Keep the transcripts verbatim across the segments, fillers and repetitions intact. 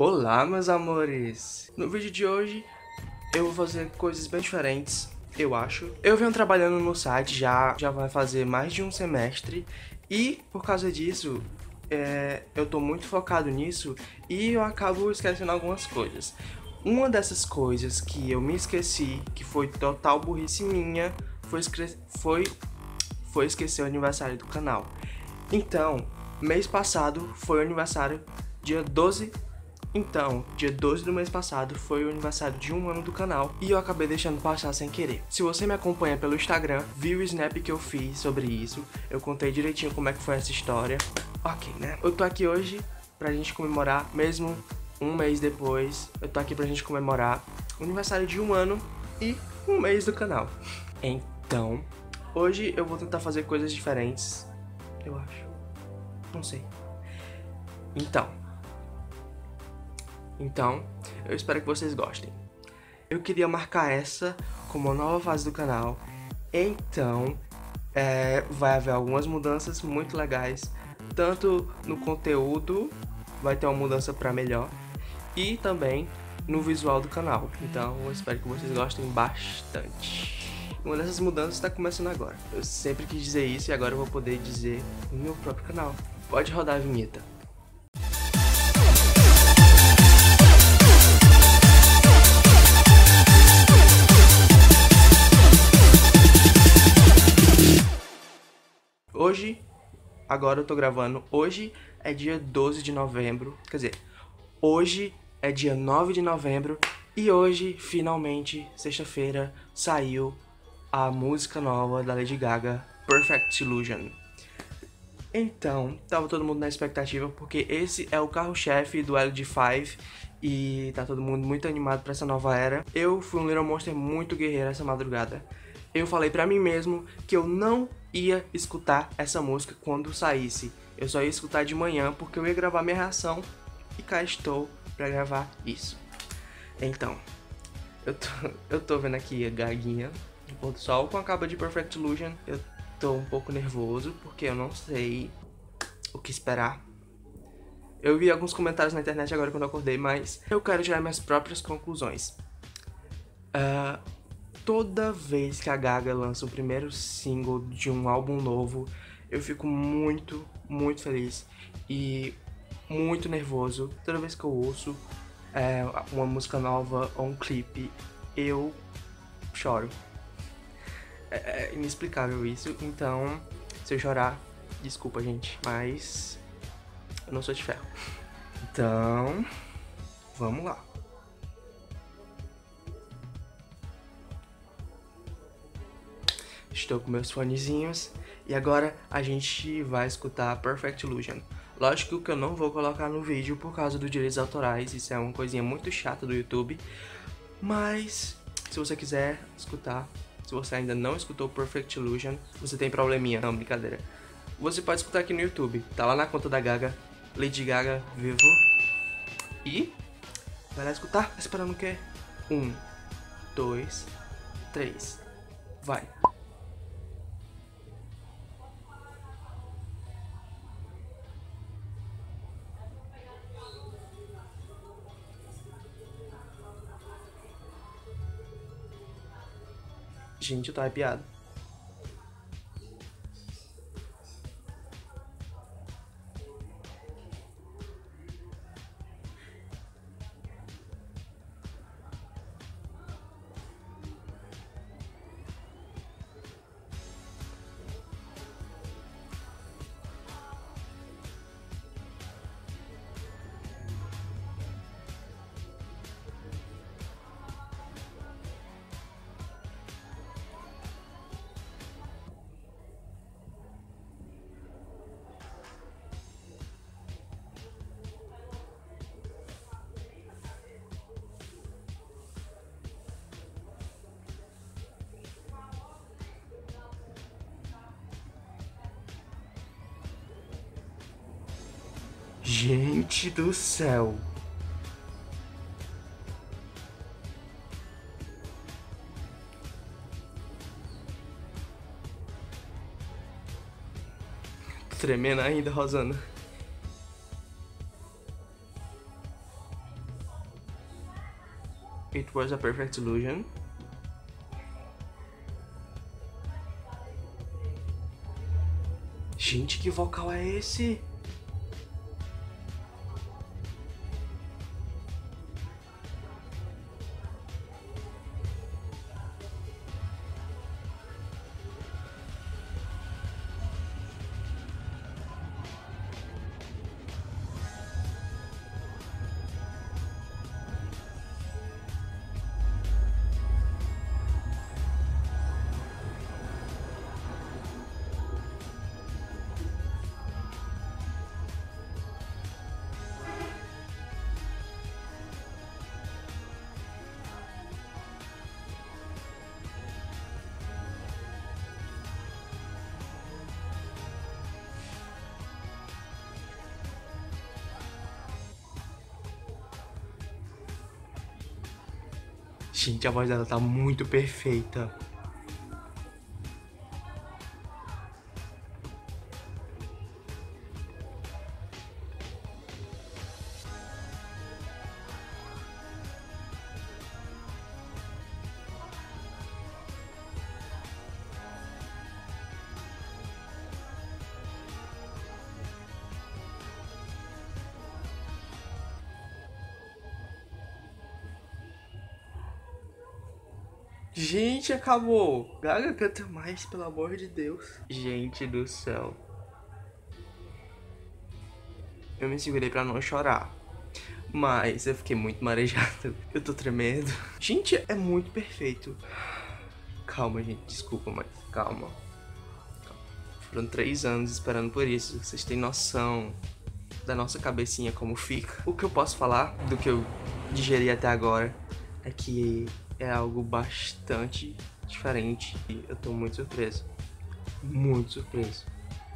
Olá, meus amores! No vídeo de hoje eu vou fazer coisas bem diferentes, eu acho. Eu venho trabalhando no site já, já vai fazer mais de um semestre e por causa disso é, eu tô muito focado nisso e eu acabo esquecendo algumas coisas. Uma dessas coisas que eu me esqueci, que foi total burrice minha, foi, foi, foi esquecer o aniversário do canal. Então, mês passado foi o aniversário, dia doze. Então, dia doze do mês passado foi o aniversário de um ano do canal e eu acabei deixando passar sem querer. Se você me acompanha pelo Instagram, viu o snap que eu fiz sobre isso, eu contei direitinho como é que foi essa história. Ok, né? Eu tô aqui hoje pra gente comemorar, mesmo um mês depois, eu tô aqui pra gente comemorar o aniversário de um ano e um mês do canal. Então, hoje eu vou tentar fazer coisas diferentes, eu acho. Não sei. Então... Então, eu espero que vocês gostem. Eu queria marcar essa como a nova fase do canal. Então, é, vai haver algumas mudanças muito legais. Tanto no conteúdo, vai ter uma mudança pra melhor. E também no visual do canal. Então, eu espero que vocês gostem bastante. Uma dessas mudanças está começando agora. Eu sempre quis dizer isso e agora eu vou poder dizer no meu próprio canal. Pode rodar a vinheta. Hoje, agora eu tô gravando, hoje é dia doze de novembro, quer dizer, hoje é dia nove de novembro e hoje, finalmente, sexta-feira, saiu a música nova da Lady Gaga, Perfect Illusion. Então, tava todo mundo na expectativa porque esse é o carro-chefe do L D cinco e tá todo mundo muito animado pra essa nova era. Eu fui um Little Monster muito guerreiro essa madrugada. Eu falei pra mim mesmo que eu não ia escutar essa música quando saísse. Eu só ia escutar de manhã porque eu ia gravar minha reação e cá estou pra gravar isso. Então, eu tô, eu tô vendo aqui a Gaguinha do pôr do sol com a capa de Perfect Illusion. Eu tô um pouco nervoso porque eu não sei o que esperar. Eu vi alguns comentários na internet agora quando eu acordei, mas eu quero tirar minhas próprias conclusões. Ahn... Uh, Toda vez que a Gaga lança o primeiro single de um álbum novo, eu fico muito, muito feliz e muito nervoso. Toda vez que eu ouço é, uma música nova ou um clipe, eu choro. É inexplicável isso, então se eu chorar, desculpa gente, mas eu não sou de ferro. Então, vamos lá. Estou com meus fonezinhos e agora a gente vai escutar Perfect Illusion. Lógico que eu não vou colocar no vídeo por causa dos direitos autorais, isso é uma coisinha muito chata do YouTube. Mas se você quiser escutar, se você ainda não escutou Perfect Illusion, você tem probleminha, não, brincadeira. Você pode escutar aqui no YouTube, tá lá na conta da Gaga, Lady Gaga Vivo. E vai lá escutar, esperando o quê? Um, dois, três, vai! Gente, eu tô arrepiado. Gente do céu! Tô tremendo ainda, Rosana. It was a perfect illusion. Gente, que vocal é esse? Gente, a voz dela tá muito perfeita. Gente, acabou! Gaga, canta mais, pelo amor de Deus. Gente do céu. Eu me segurei pra não chorar, mas eu fiquei muito marejado. Eu tô tremendo. Gente, é muito perfeito. Calma, gente, desculpa, mas calma. calma. Foram três anos esperando por isso. Vocês têm noção da nossa cabecinha como fica. O que eu posso falar do que eu digeri até agora é que... é algo bastante diferente e eu tô muito surpreso, muito surpreso.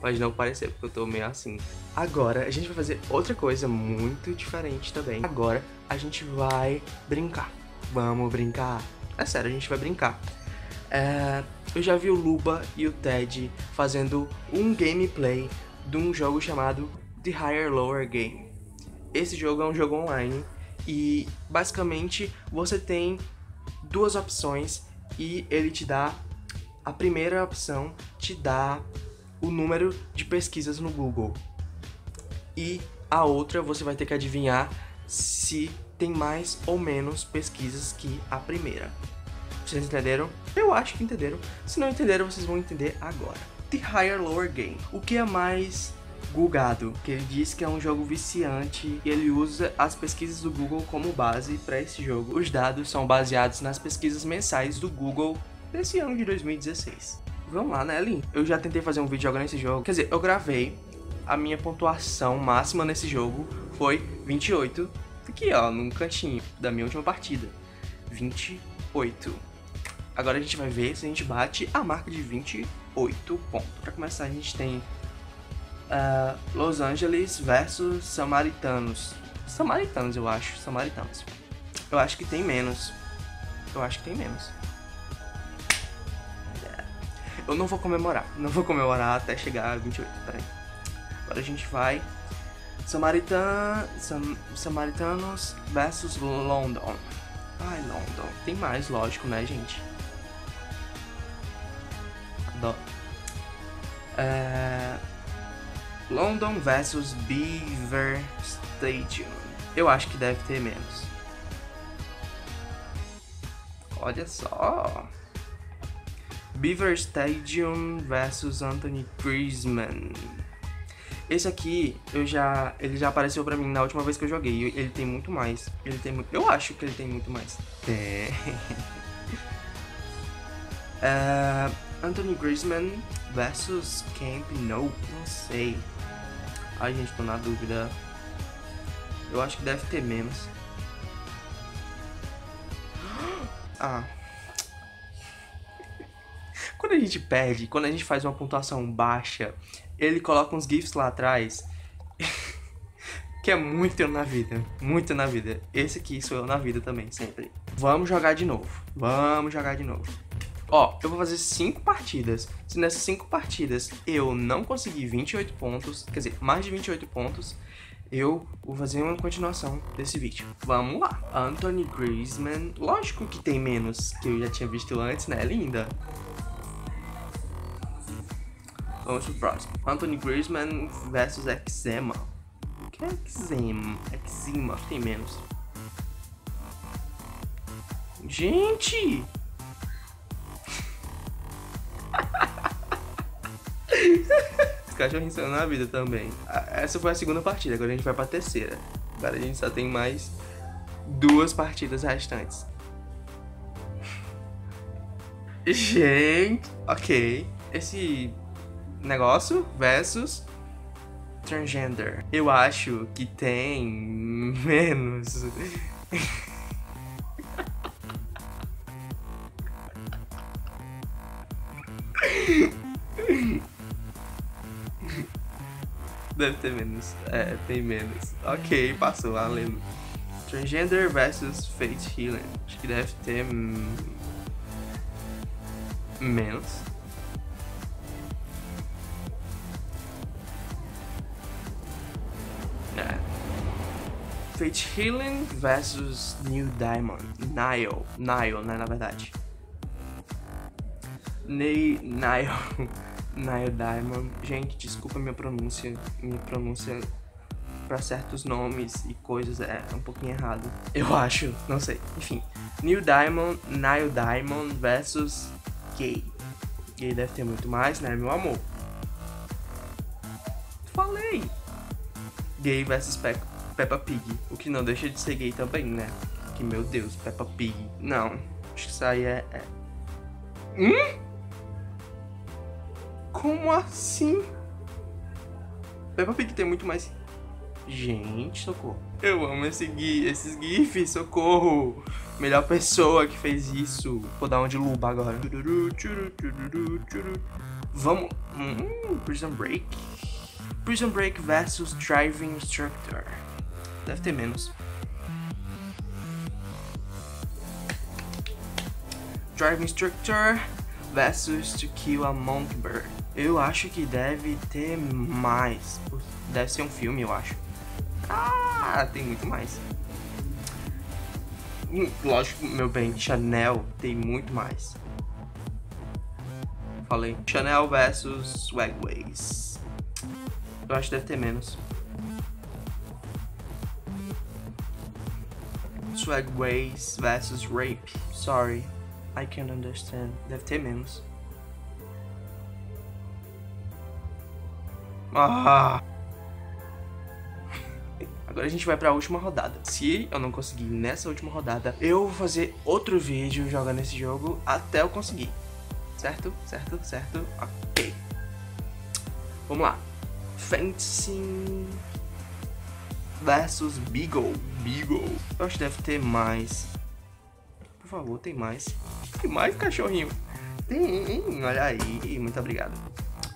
Pode não parecer porque eu tô meio assim. Agora a gente vai fazer outra coisa muito diferente também. Agora a gente vai brincar. Vamos brincar. É sério, a gente vai brincar. É... Eu já vi o Luba e o Teddy fazendo um gameplay de um jogo chamado The Higher-Lower Game. Esse jogo é um jogo online e basicamente você tem duas opções e ele te dá, a primeira opção te dá o número de pesquisas no Google e a outra você vai ter que adivinhar se tem mais ou menos pesquisas que a primeira. Vocês entenderam? Eu acho que entenderam. Se não entenderam, vocês vão entender agora. The Higher-Lower Game. O que é mais googado? Que ele diz que é um jogo viciante e ele usa as pesquisas do Google como base para esse jogo. Os dados são baseados nas pesquisas mensais do Google desse ano de dois mil e dezesseis. Vamos lá, né, Lin? Eu já tentei fazer um vídeo jogando esse jogo. Quer dizer, eu gravei. A minha pontuação máxima nesse jogo foi vinte e oito. Aqui, ó, num cantinho da minha última partida. vinte e oito. Agora a gente vai ver se a gente bate a marca de vinte e oito pontos. Para começar, a gente tem... Uh, Los Angeles versus Samaritanos. Samaritanos, eu acho. Samaritanos. Eu acho que tem menos. Eu acho que tem menos. Eu não vou comemorar. Não vou comemorar até chegar a vinte e oito. Peraí. Agora a gente vai. Samaritan... Sam... Samaritanos versus London. Ai, London. Tem mais, lógico, né, gente? Adoro. É. London versus Beaver Stadium. Eu acho que deve ter menos. Olha só. Beaver Stadium versus Anthony Griezmann. Esse aqui, eu já, ele já apareceu pra mim na última vez que eu joguei. Ele tem muito mais. Ele tem muito, eu acho que ele tem muito mais. Tem. uh, Anthony Griezmann versus Camp Nou. Não sei. Ai, gente, tô na dúvida. Eu acho que deve ter menos. Ah. Quando a gente perde, quando a gente faz uma pontuação baixa, ele coloca uns GIFs lá atrás. Que é muito eu na vida. Muito na vida. Esse aqui sou eu na vida também, sempre. Vamos jogar de novo. Vamos jogar de novo. Ó, eu vou fazer cinco partidas. Se nessas cinco partidas eu não conseguir vinte e oito pontos, quer dizer, mais de vinte e oito pontos, eu vou fazer uma continuação desse vídeo. Vamos lá. Anthony Griezmann. Lógico que tem menos, que eu já tinha visto antes, né, linda? Vamos pro próximo. Anthony Griezmann versus Eczema. O que é Eczema? Eczema, tem menos. Gente! Os cachorros são na vida também. Essa foi a segunda partida, agora a gente vai pra terceira. Agora a gente só tem mais duas partidas restantes. Gente! Ok. Esse negócio versus transgender. Eu acho que tem menos. Deve ter menos. É, tem menos. Ok, passou, valeu. Transgender versus Fate Healing. Acho que deve ter menos. É. Fate Healing versus Neil Diamond. Nile. Nile, né, na verdade. Ney, Nile. Neil Diamond. Gente, desculpa minha pronúncia. Minha pronúncia pra certos nomes e coisas é um pouquinho errado. Eu acho, não sei. Enfim, Neil Diamond, Neil Diamond versus Gay. Gay deve ter muito mais, né, meu amor? Falei! Gay versus Pe Peppa Pig. O que não deixa de ser gay também, né? Que, meu Deus, Peppa Pig. Não, acho que isso aí é... é... Hum? Como assim? Peppa Pig tem muito mais... Gente, socorro. Eu amo esse gif, esses gifs, socorro. Melhor pessoa que fez isso. Vou dar um de Luba agora. Vamos... Hum, Prison Break. Prison Break versus Driving Instructor. Deve ter menos. Driving Instructor versus To Kill a Mockingbird. Eu acho que deve ter mais. Deve ser um filme, eu acho. Ah, tem muito mais. Lógico, meu bem, Chanel tem muito mais. Falei. Chanel versus Swagways. Eu acho que deve ter menos. Swagways versus Rape. Sorry, I can't understand. Deve ter menos. Ah. Agora a gente vai pra última rodada. Se eu não conseguir nessa última rodada, eu vou fazer outro vídeo jogando esse jogo até eu conseguir. Certo? Certo? Certo? Ok. Vamos lá. Fencing versus Beagle. Beagle. Eu acho que deve ter mais. Por favor, tem mais. Tem mais, cachorrinho. Tem, olha aí. Muito obrigado.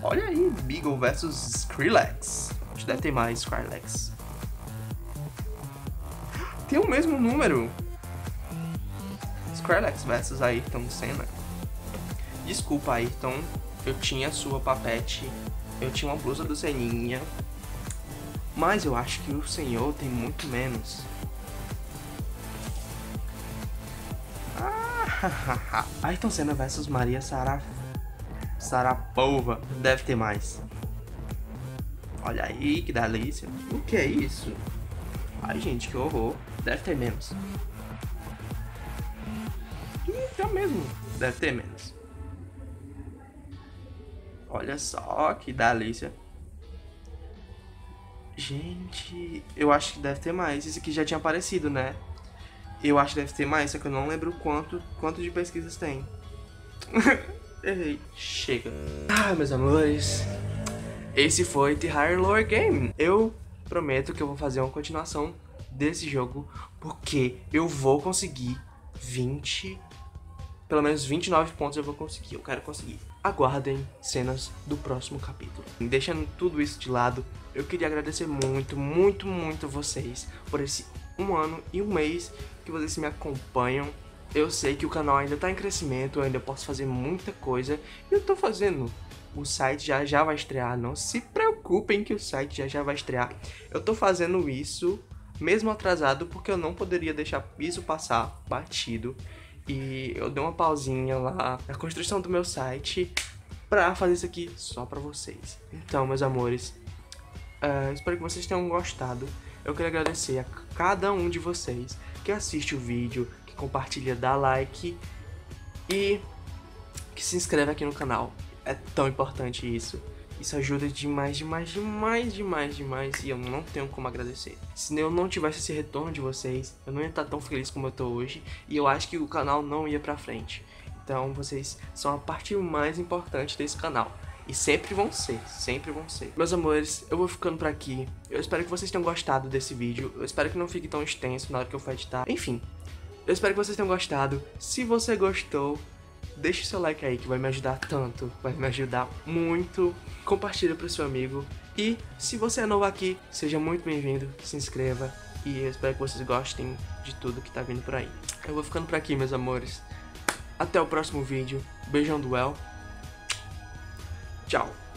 Olha aí, Beagle versus Skrillex. Acho que deve ter mais Skrillex. Tem o mesmo número. Skrillex versus Ayrton Senna. Desculpa, Ayrton. Eu tinha sua papete. Eu tinha uma blusa do Seninha. Mas eu acho que o senhor tem muito menos. Ayrton Senna versus Maria Sharapova. Sharapova deve ter mais. Olha aí, que delícia. O que é isso? Ai, gente, que horror. Deve ter menos. É o mesmo. Deve ter menos. Olha só, que delícia. Gente, eu acho que deve ter mais. Isso aqui já tinha aparecido, né? Eu acho que deve ter mais, só que eu não lembro quanto, quanto de pesquisas tem. Errei. Chega. Ah, meus amores. Esse foi The Higher-Lower Game. Eu prometo que eu vou fazer uma continuação desse jogo, porque eu vou conseguir vinte... Pelo menos vinte e nove pontos eu vou conseguir, eu quero conseguir. Aguardem cenas do próximo capítulo. Deixando tudo isso de lado, eu queria agradecer muito, muito, muito a vocês por esse um ano e um mês que vocês me acompanham. Eu sei que o canal ainda tá em crescimento, eu ainda posso fazer muita coisa. E eu tô fazendo o site já já vai estrear. Não se preocupem que o site já já vai estrear. Eu tô fazendo isso mesmo atrasado porque eu não poderia deixar isso passar batido. E eu dei uma pausinha lá na construção do meu site pra fazer isso aqui só pra vocês. Então, meus amores, uh, espero que vocês tenham gostado. Eu queria agradecer a cada um de vocês que assiste o vídeo, que compartilha, dá like e que se inscreve aqui no canal. É tão importante isso. Isso ajuda demais, demais, demais, demais, demais. E eu não tenho como agradecer. Se eu não tivesse esse retorno de vocês, eu não ia estar tão feliz como eu tô hoje. E eu acho que o canal não ia pra frente. Então vocês são a parte mais importante desse canal. E sempre vão ser, sempre vão ser. Meus amores, eu vou ficando por aqui. Eu espero que vocês tenham gostado desse vídeo. Eu espero que não fique tão extenso na hora que eu for editar. Enfim, eu espero que vocês tenham gostado. Se você gostou, deixa o seu like aí que vai me ajudar tanto, vai me ajudar muito. Compartilha pro seu amigo. E se você é novo aqui, seja muito bem-vindo, se inscreva. E eu espero que vocês gostem de tudo que tá vindo por aí. Eu vou ficando por aqui, meus amores. Até o próximo vídeo. Beijão do El. Tchau.